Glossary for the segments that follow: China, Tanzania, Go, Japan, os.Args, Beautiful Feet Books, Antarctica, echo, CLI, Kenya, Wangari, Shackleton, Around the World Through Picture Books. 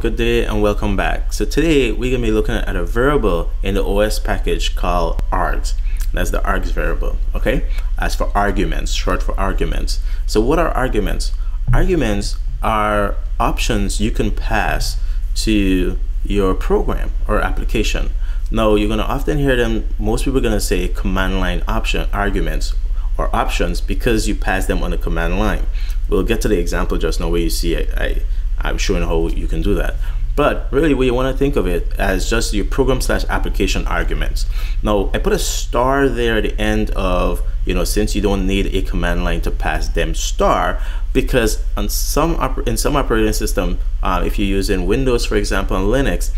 Good day and welcome back. So today we're going to be looking at a variable in the OS package called args. That's the args variable, okay? As for arguments, short for arguments. So what are arguments? Arguments are options you can pass to your program or application. Now you're going to often hear them, most people are going to say command line option arguments or options because you pass them on the command line. We'll get to the example just now where you see I'm showing how you can do that, but really we want to think of it as just your program / application arguments. Now I put a star there at the end of, you know, since you don't need a command line to pass them star, because on in some operating system, if you're using Windows for example and Linux,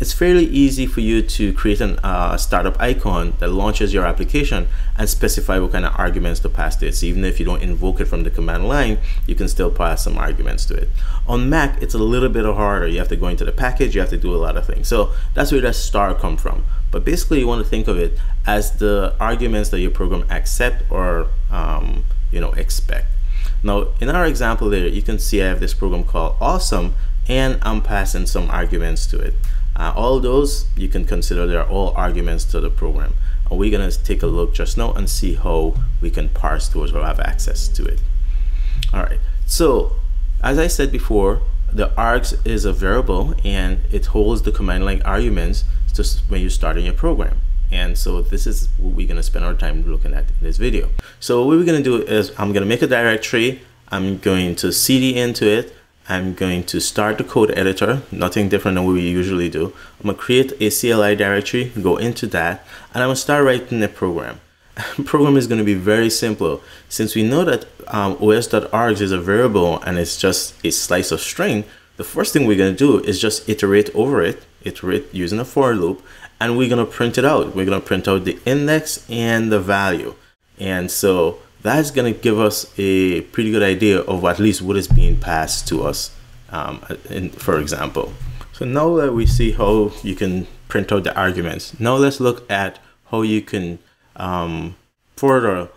it's fairly easy for you to create a startup icon that launches your application and specify what kind of arguments to pass to it. So even if you don't invoke it from the command line, you can still pass some arguments to it. On Mac, it's a little bit harder. You have to go into the package, you have to do a lot of things. So that's where that star comes from. But basically you want to think of it as the arguments that your program accept or you know, expect. Now in our example there, you can see I have this program called awesome and I'm passing some arguments to it. All those you can consider, they're all arguments to the program, and we're going to take a look just now and see how we can parse those or have access to it. Alright, so as I said before, the args is a variable and it holds the command line arguments just when you start in your program, and so this is what we're going to spend our time looking at in this video. So what we're going to do is I'm going to make a directory, I'm going to cd into it, I'm going to start the code editor, nothing different than what we usually do. I'm going to create a CLI directory, go into that, and I'm going to start writing the program. Program is going to be very simple. Since we know that os.args is a variable and it's just a slice of string, the first thing we're going to do is just iterate over it, iterate using a for loop, and we're going to print it out. We're going to print out the index and the value. And so that's going to give us a pretty good idea of at least what is being passed to us, for example. So now that we see how you can print out the arguments, now let's look at how you can further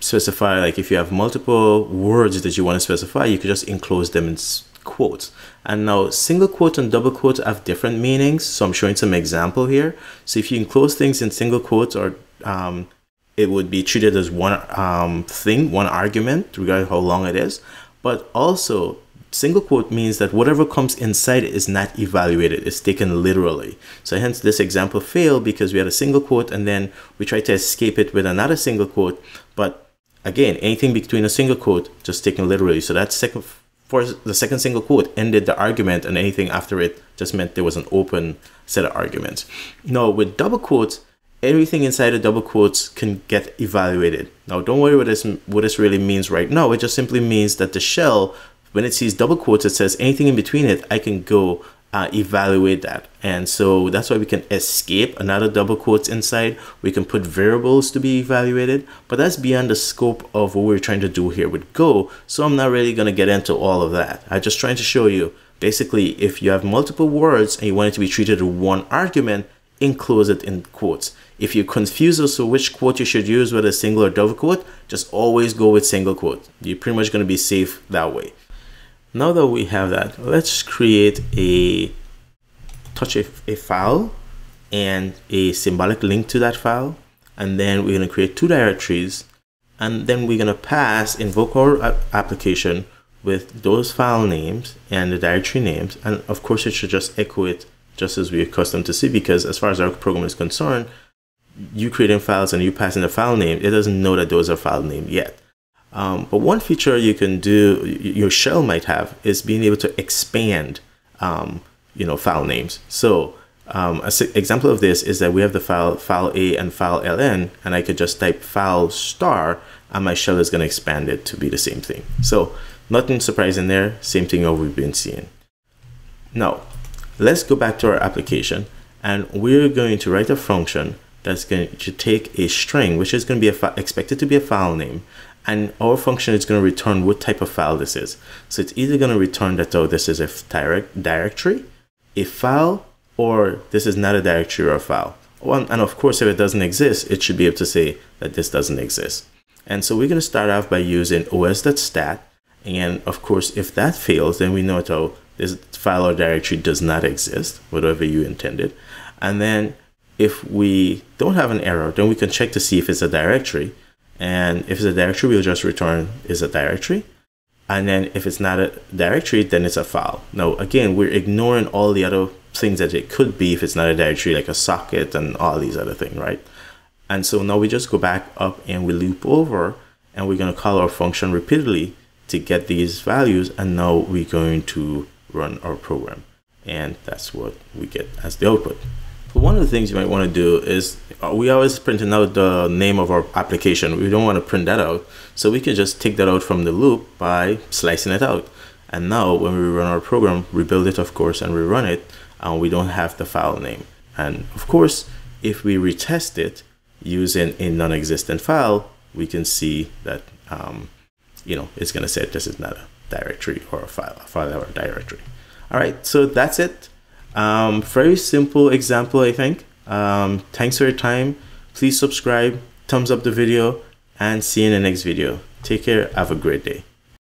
specify, like if you have multiple words that you want to specify, you can just enclose them in quotes. And now single quote and double quotes have different meanings, so I'm showing some example here. So if you enclose things in single quotes, or it would be treated as one thing, one argument, regardless of how long it is. But also, single quote means that whatever comes inside is not evaluated, it's taken literally. So hence this example failed because we had a single quote and then we tried to escape it with another single quote. But again, anything between a single quote, just taken literally. So that the second single quote ended the argument, and anything after it just meant there was an open set of arguments. Now with double quotes, everything inside the double quotes can get evaluated. Now don't worry what this really means right now. It just simply means that the shell, when it sees double quotes, it says anything in between it, I can go evaluate that. And so that's why we can escape another double quotes inside. We can put variables to be evaluated, but that's beyond the scope of what we're trying to do here with Go. So I'm not really going to get into all of that. I'm just trying to show you, basically, if you have multiple words and you want it to be treated as one argument, enclose it in quotes. If you're confused as to which quote you should use, whether single or double quote, just always go with single quote. You're pretty much going to be safe that way. Now that we have that, let's create a file and a symbolic link to that file, and then we're going to create two directories, and then we're going to invoke our application with those file names and the directory names, and of course it should just echo it just as we're accustomed to see, because as far as our program is concerned, you creating files and you passing a file name, it doesn't know that those are file names yet. But one feature you can do, your shell might have, is being able to expand, you know, file names. So an example of this is that we have the file A and file LN, and I could just type file star, and my shell is going to expand it to be the same thing. So nothing surprising there, same thing that we've been seeing. Now, let's go back to our application, and we're going to write a function that's going to take a string, which is going to be expected to be a file name, and our function is going to return what type of file this is. So it's either going to return that, oh, this is a directory, a file, or this is not a directory or a file. And of course, if it doesn't exist, it should be able to say that this doesn't exist. And so we're going to start off by using os.stat, and of course, if that fails, then we know that, oh, this file or directory does not exist, whatever you intended. And then if we don't have an error, then we can check to see if it's a directory. And if it's a directory, we'll just return is a directory. And then if it's not a directory, then it's a file. Now, again, we're ignoring all the other things that it could be if it's not a directory, like a socket and all these other things, right? And so now we just go back up and we loop over, and we're going to call our function repeatedly to get these values. And now we're going to run our program. And that's what we get as the output. But one of the things you might want to do is we always printing out the name of our application. We don't want to print that out. So we can just take that out from the loop by slicing it out. And now when we run our program, rebuild it, of course, and rerun it, and we don't have the file name. And of course, if we retest it using a non-existent file, we can see that, you know, it's going to say this is not a directory or a file or a directory. All right, so that's it. Very simple example, I think. Thanks for your time. Please subscribe, thumbs up the video, and see you in the next video. Take care. Have a great day.